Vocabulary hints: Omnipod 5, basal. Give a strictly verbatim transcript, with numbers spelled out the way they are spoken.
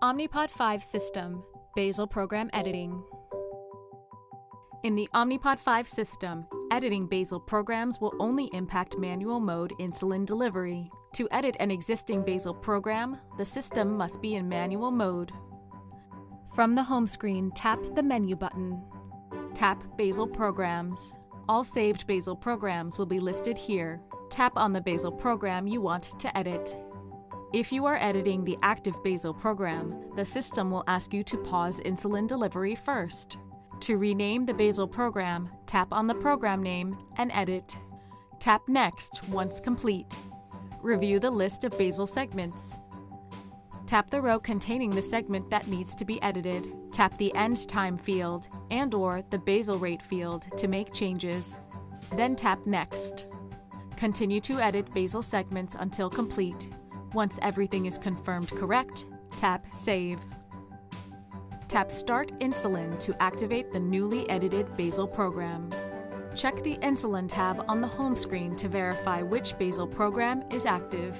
Omnipod five system, basal program editing. In the Omnipod five system, editing basal programs will only impact manual mode insulin delivery. To edit an existing basal program, the system must be in manual mode. From the home screen, tap the menu button. Tap Basal Programs. All saved basal programs will be listed here. Tap on the basal program you want to edit. If you are editing the active basal program, the system will ask you to pause insulin delivery first. To rename the basal program, tap on the program name and edit. Tap Next once complete. Review the list of basal segments. Tap the row containing the segment that needs to be edited. Tap the End Time field and/or the Basal Rate field to make changes. Then tap Next. Continue to edit basal segments until complete. Once everything is confirmed correct, tap Save. Tap Start Insulin to activate the newly edited basal program. Check the Insulin tab on the home screen to verify which basal program is active.